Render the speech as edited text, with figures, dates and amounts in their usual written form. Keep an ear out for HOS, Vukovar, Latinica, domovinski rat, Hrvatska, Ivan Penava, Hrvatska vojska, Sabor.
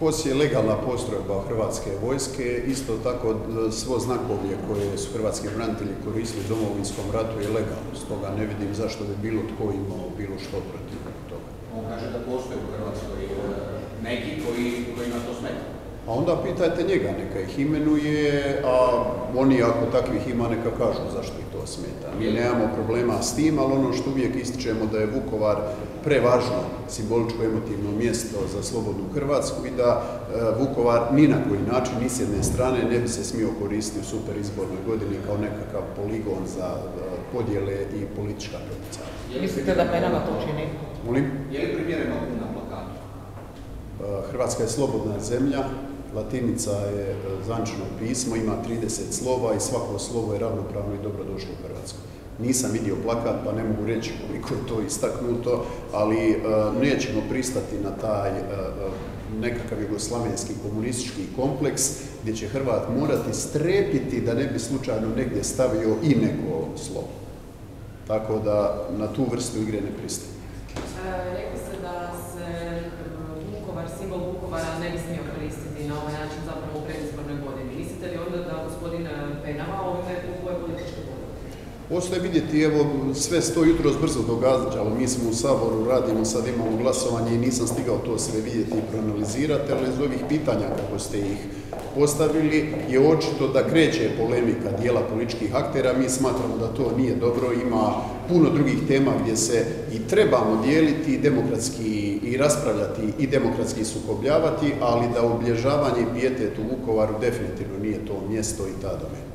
HOS je legalna postrojba Hrvatske vojske, isto tako svo znakovlje koje su hrvatski branitelji koristili u Domovinskom ratu je legalno, stoga ne vidim zašto bi bilo tko imao bilo što protiv toga. On kaže da postoje u Hrvatskoj neki kojima to smeta. A onda pitajte njega, neka ih imenuje, a oni ako takvih ima neka kažu zašto ih to smeta. Mi nemamo problema s tim, ali ono što uvijek ističemo da je Vukovar prevažno simboličko-emotivno mjesto za slobodnu Hrvatsku i da Vukovar ni na koji način, ni s jedne strane, ne bi se smio koristiti u superizbornoj godini kao nekakav poligon za podjele i politička prepucavanja. Mislite da Penava to čini? Molim? Je li primjereno na plakatu? Hrvatska je slobodna zemlja, latinica je zvanično pismo, ima 30 slova i svako slovo je ravnopravno i dobrodošlo u Hrvatskoj. Nisam vidio plakat pa ne mogu reći koliko je to istaknuto, ali nećemo pristati na taj nekakav jugoslavenski komunistički kompleks gdje će Hrvat morati strepiti da ne bi slučajno negdje stavio i neko slovo. Tako da na tu vrstu igre ne pristajem. Rekli ste da se Vukovar, simbol Vukovara ne bi smio koristiti na ovaj način zapravo u predizbornoj godini. Mislite li onda da gospodin Penava ovdje u svoje političke godine? Ostaje vidjeti, evo, sve sto jutro brzo događalo, mi smo u Saboru, radimo, sad imamo glasovanje i nisam stigao to sve vidjeti i proanalizirati, ali iz ovih pitanja kako ste ih postavili je očito da kreće polemika dijela političkih aktera, mi smatramo da to nije dobro, ima puno drugih tema gdje se i trebamo dijeliti demokratski i raspravljati i demokratski sukobljavati, ali da obilježavanje i pijetet u Vukovaru definitivno nije to mjesto i ta domena.